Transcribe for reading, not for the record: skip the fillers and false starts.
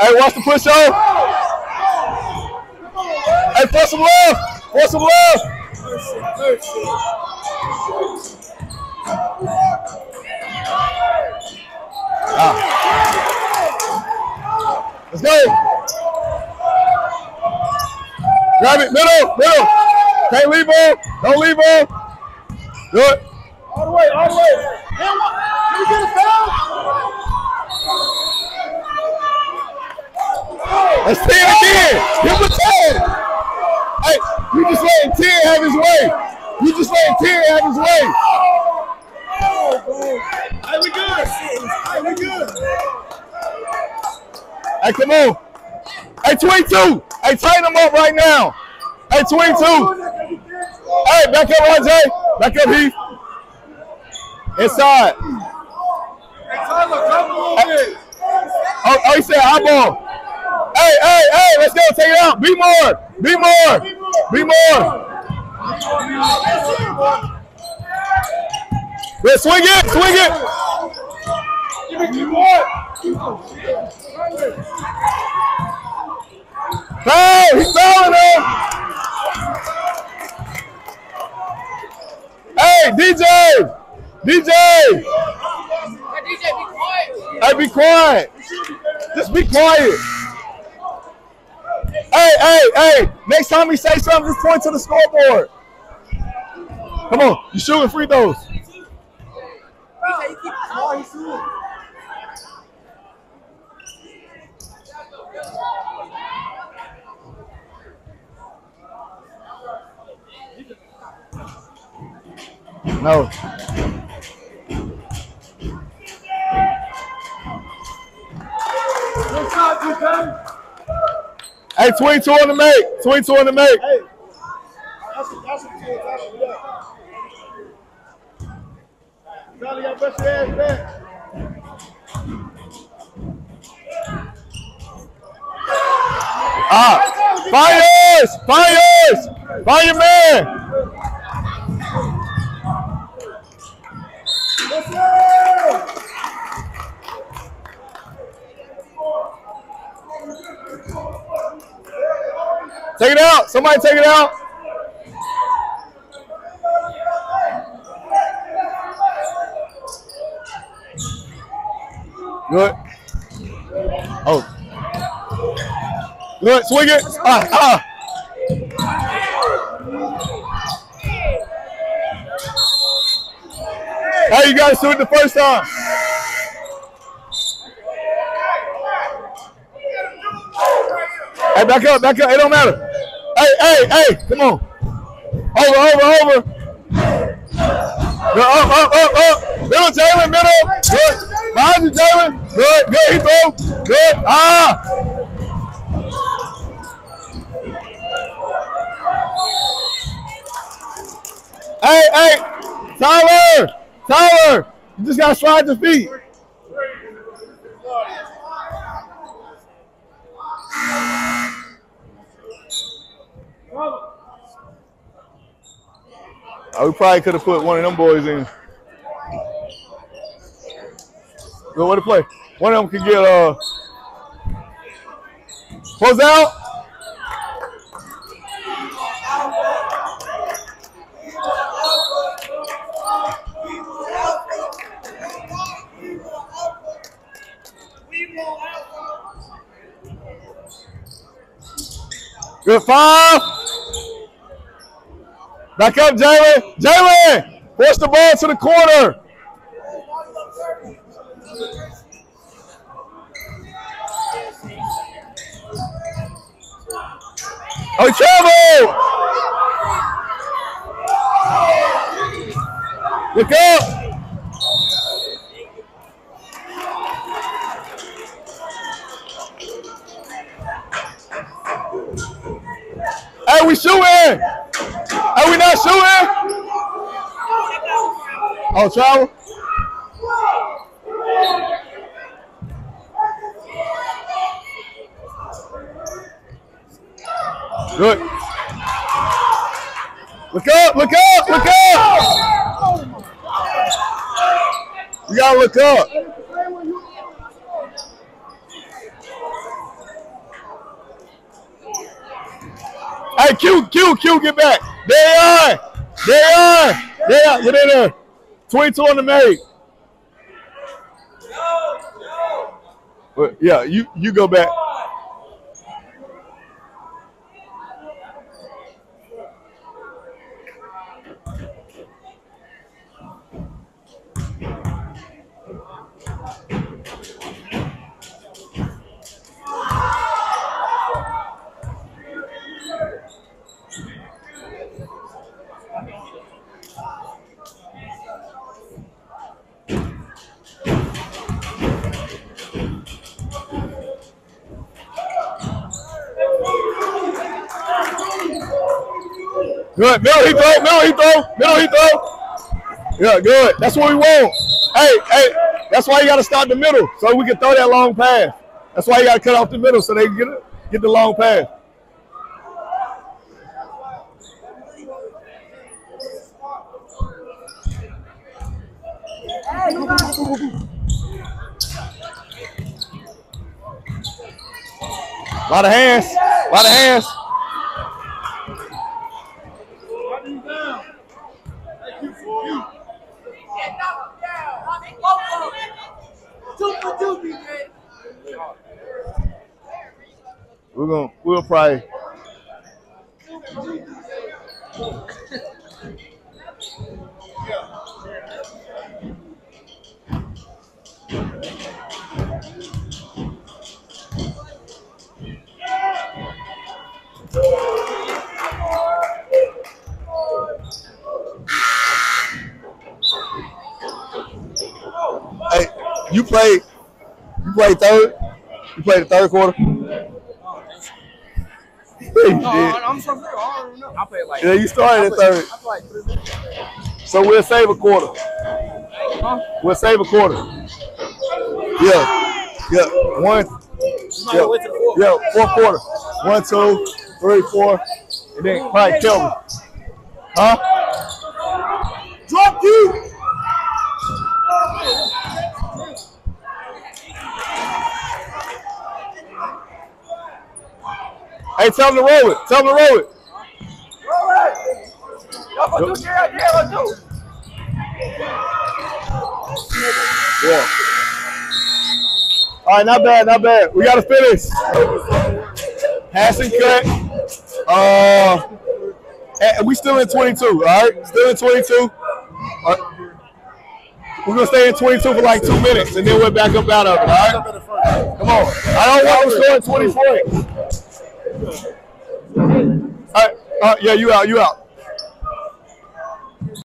Hey, watch the push off. Hey, pour some love. Pour some love. Ah. Let's go. Grab it. Middle. Middle. Can't leave ball. Don't leave ball. Good. All the way. All the way. Can we get a foul? Let's see it again. Give him a 10. Hey, you just let Tier have his way. You just let Tier have his way. Hey, we good. Hey, we good. Hey, come on. Hey, 22. Hey, tighten him up right now. Hey, 22. Hey, back up, RJ. Back up, Heath. Inside. Hey, Tyler, come on. Hey. Oh, he said eyeball. Hey, hey, hey, let's go, take it out. Be more, be more, be more. Let's swing it, swing it. Hey, he's fouling him. Hey, DJ, DJ. Hey, be quiet. Just be quiet. Hey, hey, hey, next time he say something, just point to the scoreboard. Come on, you shooting free throws. No. Good shot, good time. Hey, 22 on the make. 22 on the make. Hey, that's a kid. That's a kid. Charlie, y'all press your ass back. Ah, fires! Fires! Fire man! Let's go! Take it out. Somebody take it out. Good. Oh. Good. Swing it. Ah, ah. Hey, you guys do it the first time. Hey, back up. Back up. It don't matter. Hey, hey, hey, come on. Over, over, over. Go up, up, up, up. Middle, Jalen, middle. Good. Behind you, Jalen. Good, good, Heath. Good. Ah. Hey, hey, Tyler. Tyler. You just got to slide your feet. Oh, we probably could have put one of them boys in. Good way to play. One of them could get close out. Good five. Back up, Jalen. Jalen, force the ball to the corner. Oh, travel! Look up. Hey, we shooting. Are we not shooting? Oh, travel. Good. Look up, look up, look up. You gotta look up. Hey, Q, get back. They are. Get in there. 22 on the make. But yeah, you go back. Good. Middle, he throw. Yeah, good. That's what we want. Hey, that's why you got to stop the middle so we can throw that long pass. That's why you got to cut off the middle so they can get the long pass. A lot of hands. We'll probably Hey, you play third? You play the third quarter? I'm so real. I don't know. I played like. Yeah, you started at third. I played like 3 minutes. So we'll save a quarter. Huh? We'll save a quarter. Yeah. One. Yeah. Fourth quarter. 1, 2, 3, 4, and then probably kill me. Huh? Drop you. Hey, tell him to roll it. Y'all gonna do Jared? Yeah, let's do. Yeah. All right, not bad. We gotta finish. Pass and cut. We still in 22, all right? All right. We're gonna stay in 22 for like 2 minutes, and then we're back up out of it, all right? Come on. I don't want to score 20 points. All right, yeah, you out.